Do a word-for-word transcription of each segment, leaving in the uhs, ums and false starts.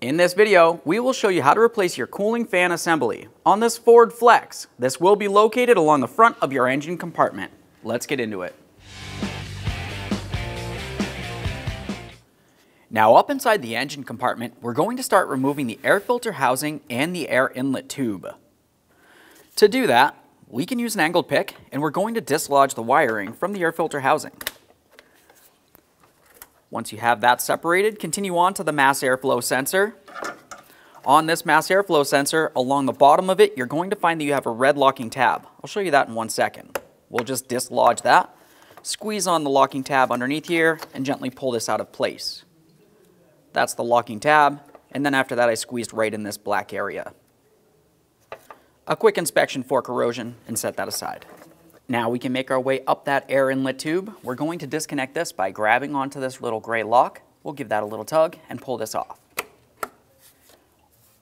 In this video, we will show you how to replace your cooling fan assembly on this Ford Flex. This will be located along the front of your engine compartment. Let's get into it. Now, up inside the engine compartment, we're going to start removing the air filter housing and the air inlet tube. To do that, we can use an angled pick, and we're going to dislodge the wiring from the air filter housing. Once you have that separated, continue on to the mass airflow sensor. On this mass airflow sensor, along the bottom of it, you're going to find that you have a red locking tab. I'll show you that in one second. We'll just dislodge that, squeeze on the locking tab underneath here, and gently pull this out of place. That's the locking tab, and then after that I squeezed right in this black area. A quick inspection for corrosion, and set that aside. Now we can make our way up that air inlet tube. We're going to disconnect this by grabbing onto this little gray lock. We'll give that a little tug and pull this off. You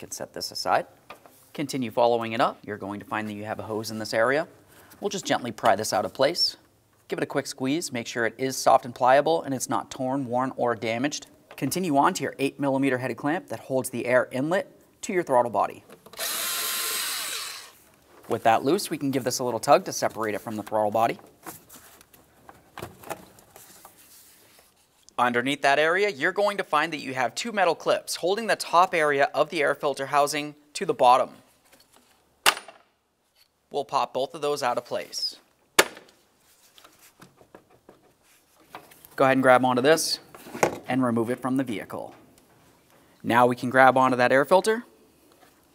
can set this aside. Continue following it up. You're going to find that you have a hose in this area. We'll just gently pry this out of place. Give it a quick squeeze. Make sure it is soft and pliable and it's not torn, worn, or damaged. Continue on to your eight millimeter headed clamp that holds the air inlet to your throttle body. With that loose, we can give this a little tug to separate it from the throttle body. Underneath that area, you're going to find that you have two metal clips holding the top area of the air filter housing to the bottom. We'll pop both of those out of place. Go ahead and grab onto this and remove it from the vehicle. Now we can grab onto that air filter.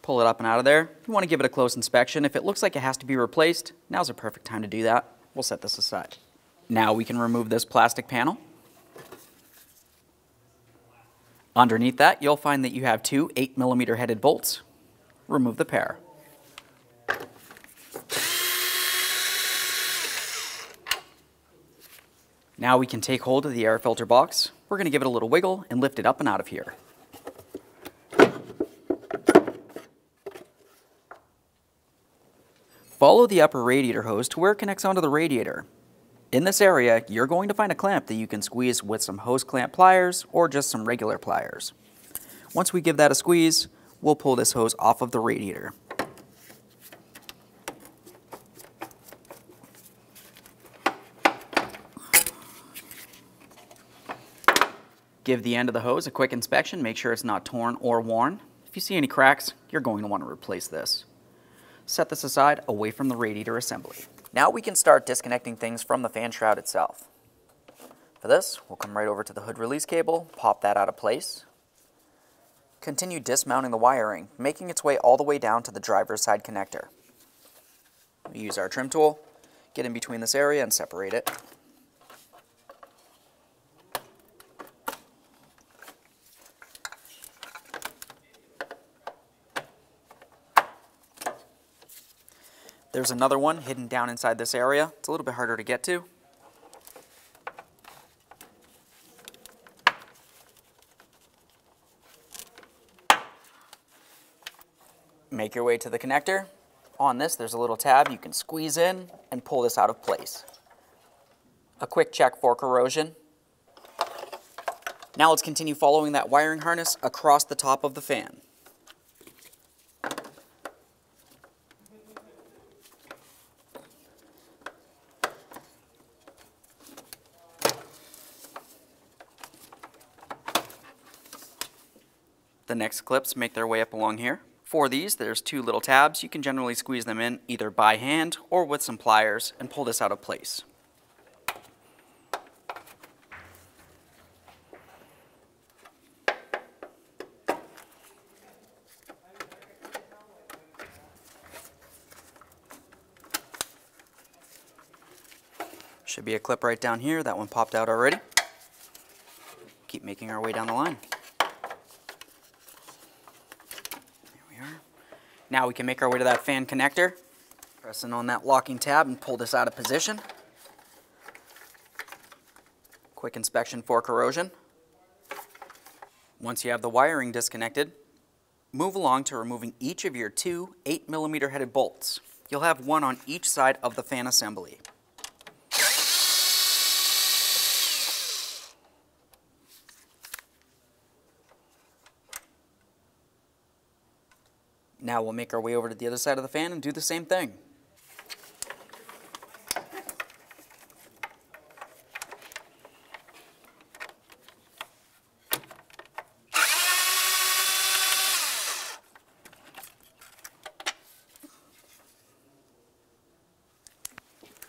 Pull it up and out of there. You want to give it a close inspection. If it looks like it has to be replaced, now's a perfect time to do that. We'll set this aside. Now we can remove this plastic panel. Underneath that, you'll find that you have two eight millimeter headed bolts. Remove the pair. Now we can take hold of the air filter box. We're going to give it a little wiggle and lift it up and out of here. Follow the upper radiator hose to where it connects onto the radiator. In this area, you're going to find a clamp that you can squeeze with some hose clamp pliers or just some regular pliers. Once we give that a squeeze, we'll pull this hose off of the radiator. Give the end of the hose a quick inspection, make sure it's not torn or worn. If you see any cracks, you're going to want to replace this. Set this aside away from the radiator assembly. Now we can start disconnecting things from the fan shroud itself. For this, we'll come right over to the hood release cable, pop that out of place. Continue dismounting the wiring, making its way all the way down to the driver's side connector. We use our trim tool, get in between this area and separate it. There's another one hidden down inside this area. It's a little bit harder to get to. Make your way to the connector. On this, there's a little tab you can squeeze in and pull this out of place. A quick check for corrosion. Now let's continue following that wiring harness across the top of the fan. The next clips make their way up along here. For these, there's two little tabs. You can generally squeeze them in either by hand or with some pliers and pull this out of place. Should be a clip right down here. That one popped out already. Keep making our way down the line. Now we can make our way to that fan connector, pressing on that locking tab and pull this out of position. Quick inspection for corrosion. Once you have the wiring disconnected, move along to removing each of your two eight millimeter headed bolts. You'll have one on each side of the fan assembly. Now we'll make our way over to the other side of the fan and do the same thing.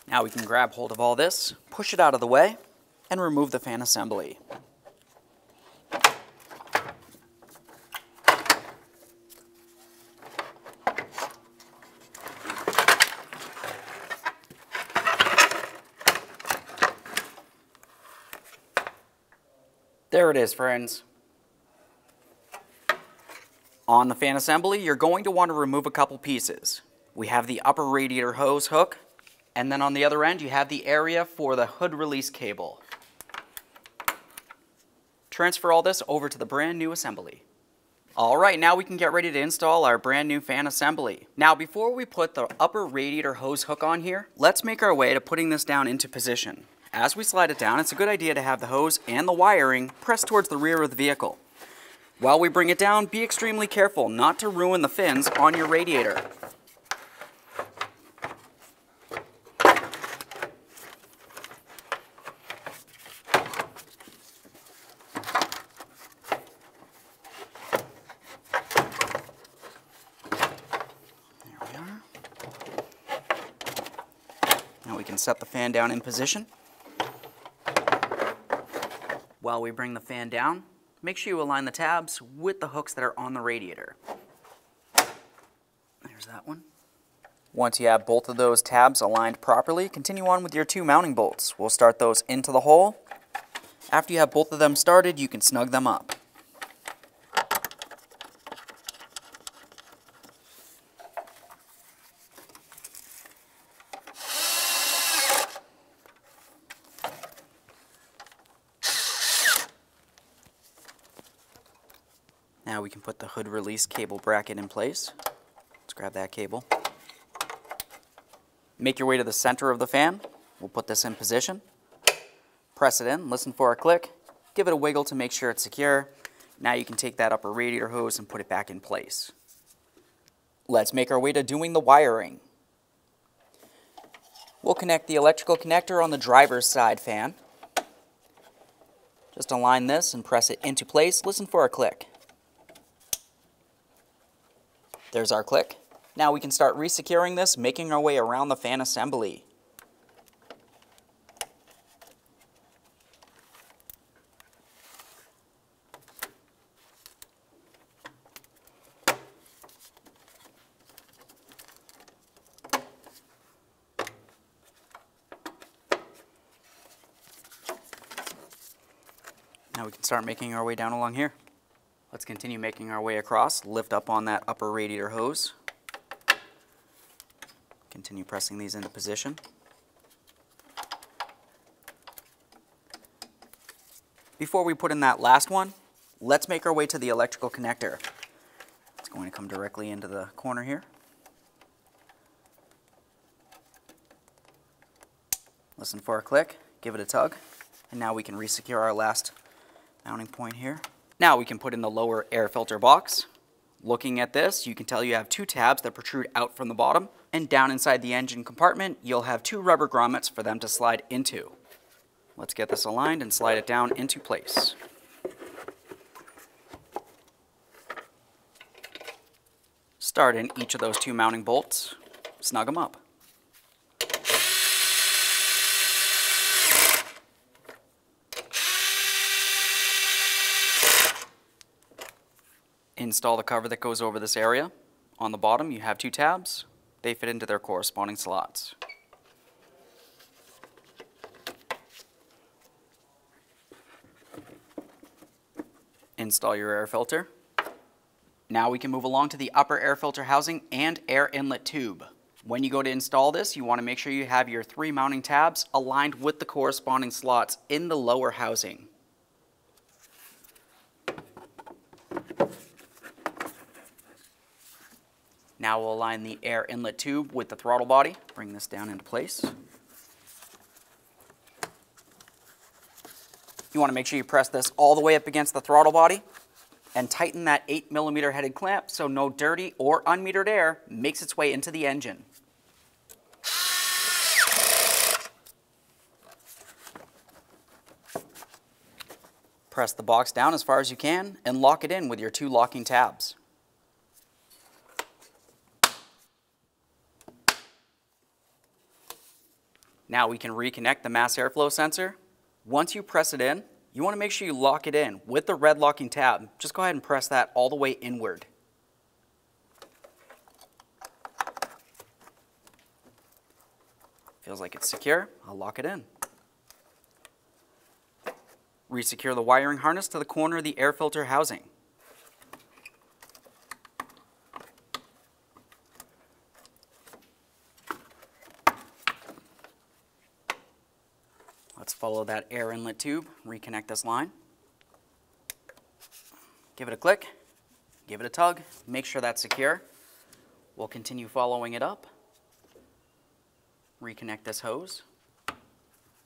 Now we can grab hold of all this, push it out of the way, and remove the fan assembly. There it is, friends. On the fan assembly, you're going to want to remove a couple pieces. We have the upper radiator hose hook, and then on the other end, you have the area for the hood release cable. Transfer all this over to the brand new assembly. All right, now we can get ready to install our brand new fan assembly. Now, before we put the upper radiator hose hook on here, let's make our way to putting this down into position. As we slide it down, it's a good idea to have the hose and the wiring pressed towards the rear of the vehicle. While we bring it down, be extremely careful not to ruin the fins on your radiator. There we are. Now we can set the fan down in position. While we bring the fan down, make sure you align the tabs with the hooks that are on the radiator. There's that one. Once you have both of those tabs aligned properly, continue on with your two mounting bolts. We'll start those into the hole. After you have both of them started, you can snug them up. Now we can put the hood release cable bracket in place. Let's grab that cable. Make your way to the center of the fan. We'll put this in position. Press it in, listen for a click, give it a wiggle to make sure it's secure. Now you can take that upper radiator hose and put it back in place. Let's make our way to doing the wiring. We'll connect the electrical connector on the driver's side fan. Just align this and press it into place, listen for a click. There's our click. Now we can start resecuring this, making our way around the fan assembly. Now we can start making our way down along here. Let's continue making our way across, lift up on that upper radiator hose. Continue pressing these into position. Before we put in that last one, let's make our way to the electrical connector. It's going to come directly into the corner here. Listen for a click, give it a tug, and now we can resecure our last mounting point here. Now we can put in the lower air filter box. Looking at this, you can tell you have two tabs that protrude out from the bottom, and down inside the engine compartment, you'll have two rubber grommets for them to slide into. Let's get this aligned and slide it down into place. Start in each of those two mounting bolts, snug them up. Install the cover that goes over this area. On the bottom, you have two tabs. They fit into their corresponding slots. Install your air filter. Now we can move along to the upper air filter housing and air inlet tube. When you go to install this, you want to make sure you have your three mounting tabs aligned with the corresponding slots in the lower housing. Now we'll align the air inlet tube with the throttle body. Bring this down into place. You want to make sure you press this all the way up against the throttle body. and tighten that eight millimeter headed clamp so no dirty or unmetered air makes its way into the engine. Press the box down as far as you can and lock it in with your two locking tabs. Now we can reconnect the mass airflow sensor. Once you press it in, you want to make sure you lock it in with the red locking tab. Just go ahead and press that all the way inward. Feels like it's secure. I'll lock it in. Resecure the wiring harness to the corner of the air filter housing. Let's follow that air inlet tube, reconnect this line. Give it a click, give it a tug, make sure that's secure. We'll continue following it up. Reconnect this hose,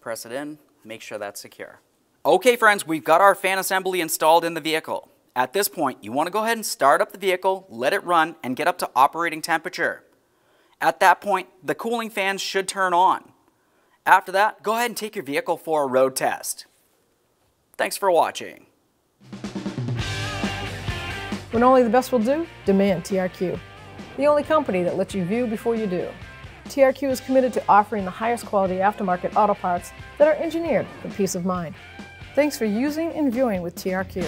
press it in, make sure that's secure. Okay friends, we've got our fan assembly installed in the vehicle. At this point, you want to go ahead and start up the vehicle, let it run, and get up to operating temperature. At that point, the cooling fans should turn on. After that, go ahead and take your vehicle for a road test. Thanks for watching. When only the best will do, demand T R Q. The only company that lets you view before you do. T R Q is committed to offering the highest quality aftermarket auto parts that are engineered for peace of mind. Thanks for using and viewing with T R Q.